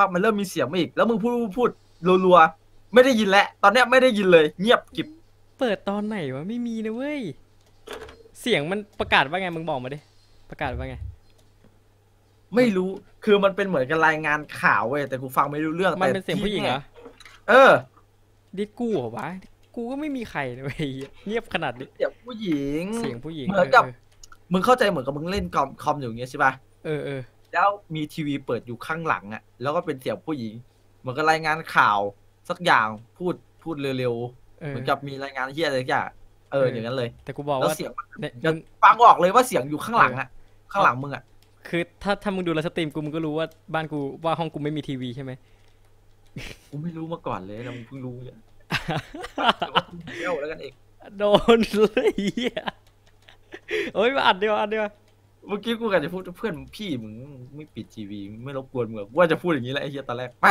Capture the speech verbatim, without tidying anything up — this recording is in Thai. สักพักมันเริ่มมีเสียงมาอีกแล้วมึงพูดพูดรัวๆไม่ได้ยินแล้วตอนเนี้ยไม่ได้ยินเลยเงียบกิบเปิดตอนไหนวะไม่มีนะเว้ยเสียงมันประกาศว่าไงมึงบอกมาดิประกาศว่าไงไม่รู้คือมันเป็นเหมือนกับรายงานข่าวเว้ยแต่กูฟังไม่รู้เรื่องมันเป็นเสียงผู้หญิงเหรอเออดิกูเหรอวะกูก็ไม่มีใครเลยเงียบขนาดนี้เสียงผู้หญิงเสียงผู้หญิงเหมือนกับมึงเข้าใจเหมือนกับมึงเล่นคอมอยู่อย่างเงี้ยใช่ป่ะเออเออแล้วมีทีวีเปิดอยู่ข้างหลังอ่ะแล้วก็เป็นเสียงผู้หญิงเหมือนกับรายงานข่าวสักอย่างพูดพูดเร็วๆเหมือนกับมีรายงานเฮียอะไรสักอย่างเอออย่างนั้นเลยแต่กูบอกว่าเสียงมันฟังออกเลยว่าเสียงอยู่ข้างหลังอ่ะข้างหลังมึงอ่ะคือถ้าถ้ามึงดูไลฟ์สตรีมกูมึงก็รู้ว่าบ้านกูว่าห้องกูไม่มีทีวีใช่ไหมกูไม่รู้มาก่อนเลยนะมึงเพิ่งรู้เนี่ยเล่าแล้วกันเองโดนเลยโอ้ยมาอัดเดียวอัดเดียวเมื่อกี้กูกันจะพูดเพื่อนพี่มึงไม่ปิดทีวีไม่รบกวนมึงว่าจะพูดอย่างนี้แหละไอ้เหี้ยตอนแรกไป